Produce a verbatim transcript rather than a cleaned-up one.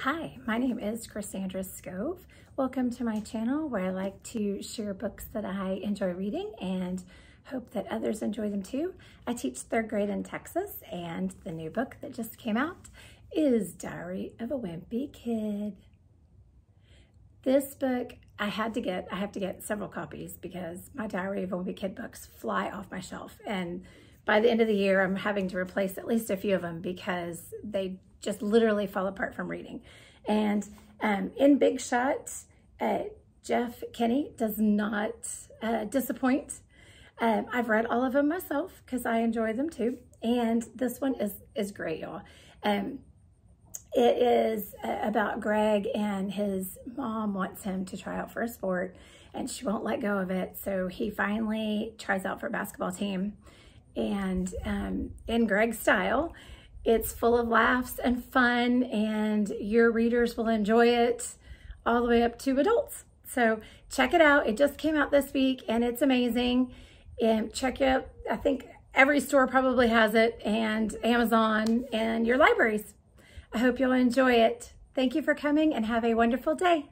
Hi, my name is Chrissandra Skov. Welcome to my channel where I like to share books that I enjoy reading and hope that others enjoy them too. I teach third grade in Texas, and the new book that just came out is Diary of a Wimpy Kid. This book I had to get, I have to get several copies because my Diary of a Wimpy Kid books fly off my shelf, and by the end of the year, I'm having to replace at least a few of them because they just literally fall apart from reading. And um, in Big Shot, uh, Jeff Kinney does not uh, disappoint. Um, I've read all of them myself because I enjoy them too. And this one is, is great, y'all. Um, it is uh, about Greg, and his mom wants him to try out for a sport, and she won't let go of it. So he finally tries out for a basketball team. And um, in Greg's style, it's full of laughs and fun, and your readers will enjoy it all the way up to adults. So check it out. It just came out this week, and it's amazing. And check it out. I think every store probably has it, and Amazon and your libraries. I hope you'll enjoy it. Thank you for coming, and have a wonderful day.